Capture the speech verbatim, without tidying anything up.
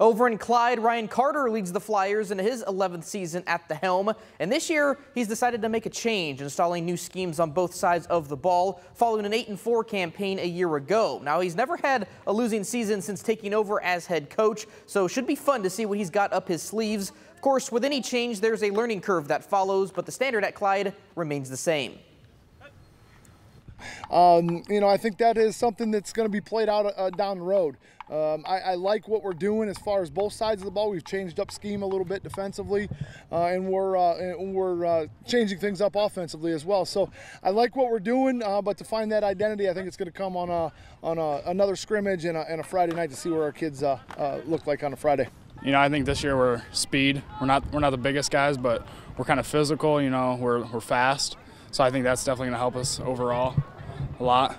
Over in Clyde, Ryan Carter leads the Flyers in his eleventh season at the helm, and this year he's decided to make a change, installing new schemes on both sides of the ball following an eight and four campaign a year ago. Now, he's never had a losing season since taking over as head coach, so it should be fun to see what he's got up his sleeves. Of course, with any change, there's a learning curve that follows, but the standard at Clyde remains the same. Um, you know, I think that is something that's going to be played out uh, down the road. Um, I, I like what we're doing as far as both sides of the ball. We've changed up scheme a little bit defensively, uh, and we're uh, and we're uh, changing things up offensively as well. So I like what we're doing, uh, but to find that identity, I think it's going to come on a on a, another scrimmage and a, and a Friday night to see what our kids uh, uh, look like on a Friday. You know, I think this year we're speed. We're not we're not the biggest guys, but we're kind of physical. You know, we're we're fast. So I think that's definitely going to help us overall a lot.